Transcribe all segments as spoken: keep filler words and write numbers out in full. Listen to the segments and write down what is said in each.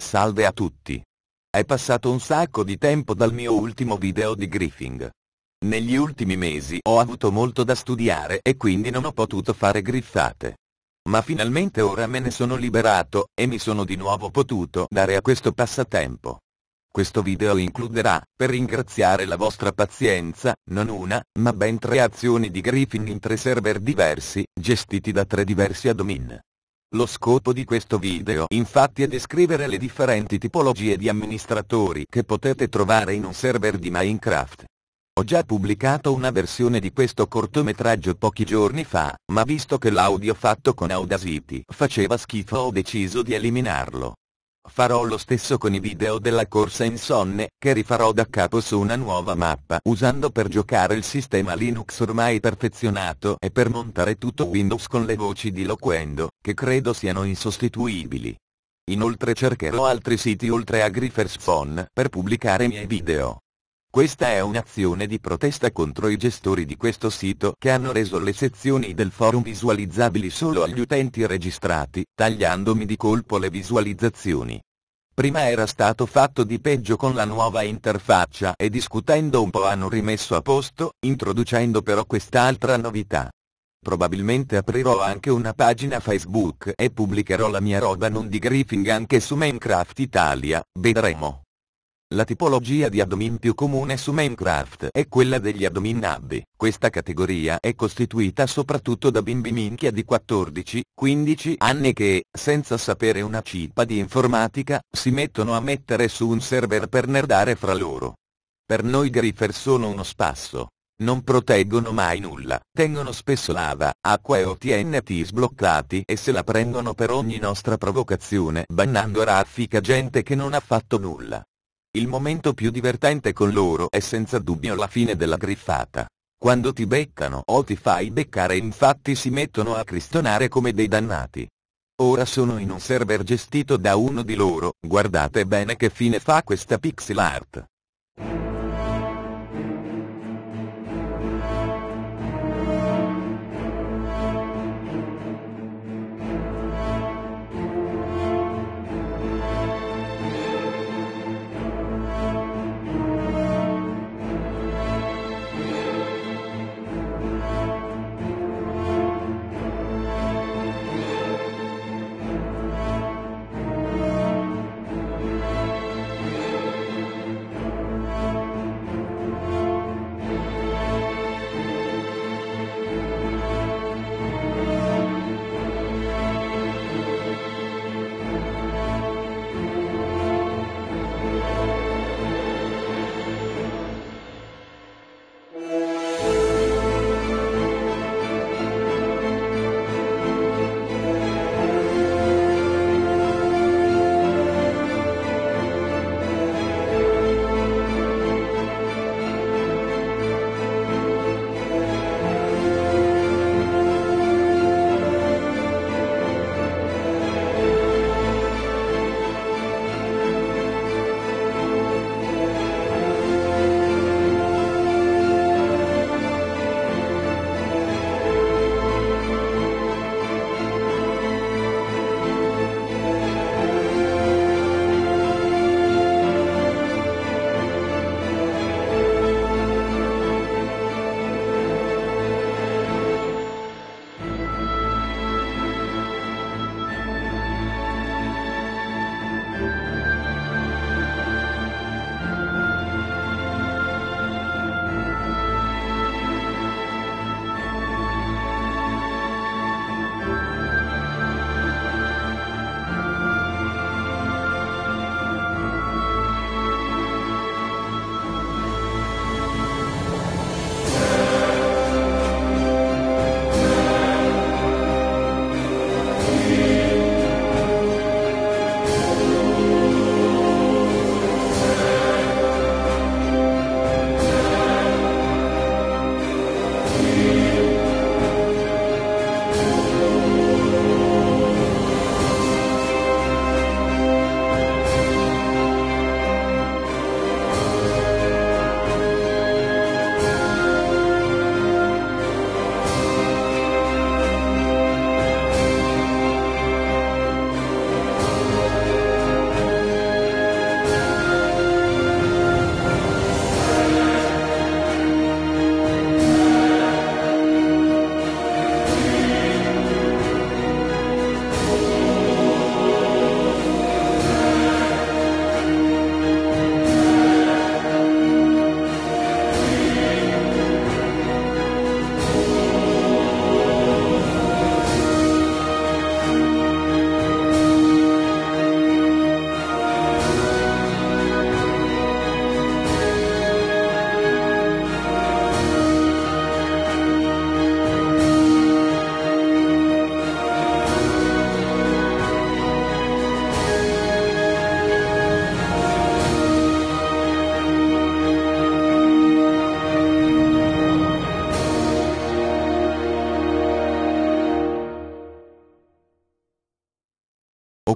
Salve a tutti. È passato un sacco di tempo dal mio ultimo video di griffing. Negli ultimi mesi ho avuto molto da studiare e quindi non ho potuto fare griffate. Ma finalmente ora me ne sono liberato e mi sono di nuovo potuto dare a questo passatempo. Questo video includerà, per ringraziare la vostra pazienza, non una, ma ben tre azioni di griffing in tre server diversi, gestiti da tre diversi admin. Lo scopo di questo video infatti è descrivere le differenti tipologie di amministratori che potete trovare in un server di Minecraft. Ho già pubblicato una versione di questo cortometraggio pochi giorni fa, ma visto che l'audio fatto con Audacity faceva schifo ho deciso di eliminarlo. Farò lo stesso con i video della Corsa Insonne, che rifarò da capo su una nuova mappa usando per giocare il sistema Linux ormai perfezionato e per montare tutto Windows con le voci di Loquendo, che credo siano insostituibili. Inoltre cercherò altri siti oltre a Griffers Phone per pubblicare i miei video. Questa è un'azione di protesta contro i gestori di questo sito che hanno reso le sezioni del forum visualizzabili solo agli utenti registrati, tagliandomi di colpo le visualizzazioni. Prima era stato fatto di peggio con la nuova interfaccia e discutendo un po' hanno rimesso a posto, introducendo però quest'altra novità. Probabilmente aprirò anche una pagina Facebook e pubblicherò la mia roba non di griffing anche su Minecraft Italia, vedremo. La tipologia di admin più comune su Minecraft è quella degli admin nabbi. Questa categoria è costituita soprattutto da bimbi minchia di quattordici quindici anni che, senza sapere una cippa di informatica, si mettono a mettere su un server per nerdare fra loro. Per noi griffer sono uno spasso. Non proteggono mai nulla, tengono spesso lava, acqua e o ti enne ti sbloccati e se la prendono per ogni nostra provocazione bannando a raffica gente che non ha fatto nulla. Il momento più divertente con loro è senza dubbio la fine della griffata. Quando ti beccano o ti fai beccare infatti si mettono a cristonare come dei dannati. Ora sono in un server gestito da uno di loro, guardate bene che fine fa questa pixel art.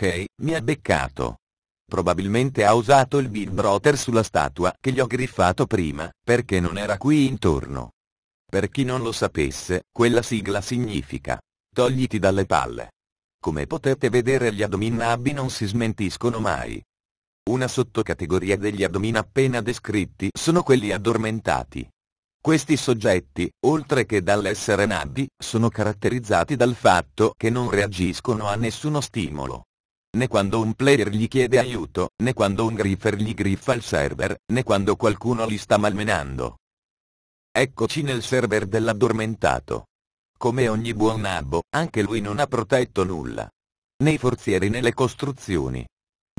ok, mi ha beccato. Probabilmente ha usato il Big Brother sulla statua che gli ho griffato prima, perché non era qui intorno. Per chi non lo sapesse, quella sigla significa togliti dalle palle. Come potete vedere, gli admin abbi non si smentiscono mai. Una sottocategoria degli admin appena descritti sono quelli addormentati. Questi soggetti, oltre che dall'essere nabbi, sono caratterizzati dal fatto che non reagiscono a nessuno stimolo. Né quando un player gli chiede aiuto, né quando un griffer gli griffa il server, né quando qualcuno li sta malmenando. Eccoci nel server dell'addormentato. Come ogni buon nabbo, anche lui non ha protetto nulla. Né i forzieri né le costruzioni.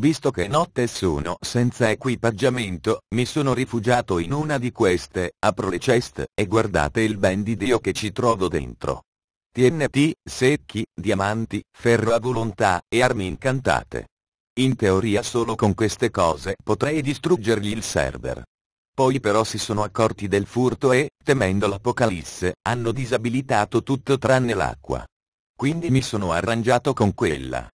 Visto che notte sono senza equipaggiamento, mi sono rifugiato in una di queste, apro le chest, e guardate il ben di Dio che ci trovo dentro. T N T, secchi, diamanti, ferro a volontà, e armi incantate. In teoria solo con queste cose potrei distruggergli il server. Poi però si sono accorti del furto e, temendo l'apocalisse, hanno disabilitato tutto tranne l'acqua. Quindi mi sono arrangiato con quella.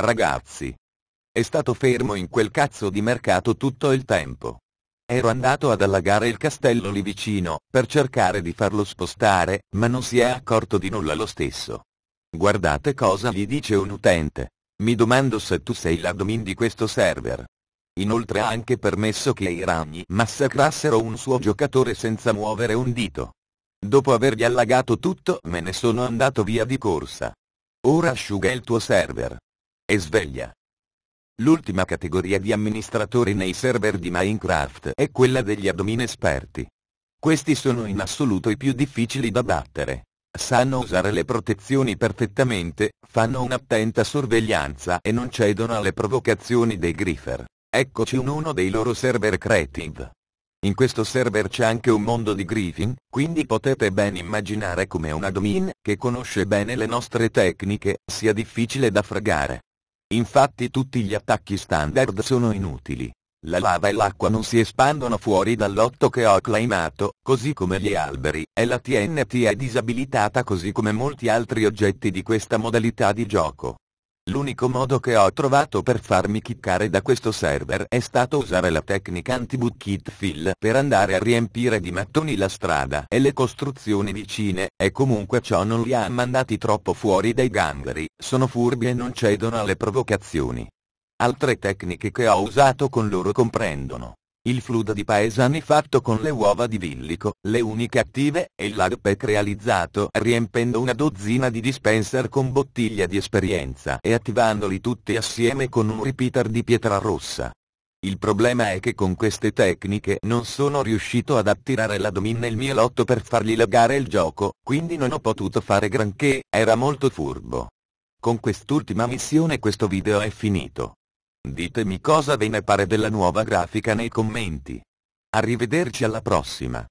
Ragazzi. È stato fermo in quel cazzo di mercato tutto il tempo. Ero andato ad allagare il castello lì vicino, per cercare di farlo spostare, ma non si è accorto di nulla lo stesso. Guardate cosa gli dice un utente. Mi domando se tu sei l'admin di questo server. Inoltre ha anche permesso che i ragni massacrassero un suo giocatore senza muovere un dito. Dopo avergli allagato tutto me ne sono andato via di corsa. Ora asciuga il tuo server. E sveglia. L'ultima categoria di amministratori nei server di Minecraft è quella degli admin esperti. Questi sono in assoluto i più difficili da battere. Sanno usare le protezioni perfettamente, fanno un'attenta sorveglianza e non cedono alle provocazioni dei griffer. Eccoci in uno dei loro server creative. In questo server c'è anche un mondo di griffin, quindi potete ben immaginare come un admin, che conosce bene le nostre tecniche, sia difficile da fregare. Infatti tutti gli attacchi standard sono inutili. La lava e l'acqua non si espandono fuori dal lotto che ho acclaimato, così come gli alberi, e la T N T è disabilitata così come molti altri oggetti di questa modalità di gioco. L'unico modo che ho trovato per farmi kickare da questo server è stato usare la tecnica Antibukkit fill per andare a riempire di mattoni la strada e le costruzioni vicine, e comunque ciò non li ha mandati troppo fuori dai gangheri, sono furbi e non cedono alle provocazioni. Altre tecniche che ho usato con loro comprendono il flood di paesani fatto con le uova di villico, le uniche attive, e il lagpack realizzato riempendo una dozzina di dispenser con bottiglie di esperienza e attivandoli tutti assieme con un repeater di pietra rossa. Il problema è che con queste tecniche non sono riuscito ad attirare l'admin nel mio lotto per fargli lagare il gioco, quindi non ho potuto fare granché, era molto furbo. Con quest'ultima missione questo video è finito. Ditemi cosa ve ne pare della nuova grafica nei commenti. Arrivederci alla prossima.